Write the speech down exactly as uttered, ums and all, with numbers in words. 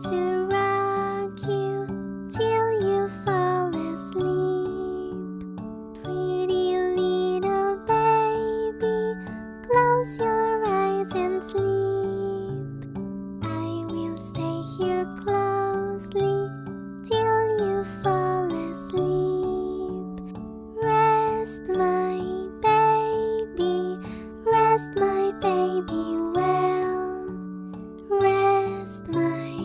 to rock you till you fall asleep. Pretty little baby, close your eyes and sleep. I will stay here closely till you fall asleep. Rest my baby, rest my baby well. Rest my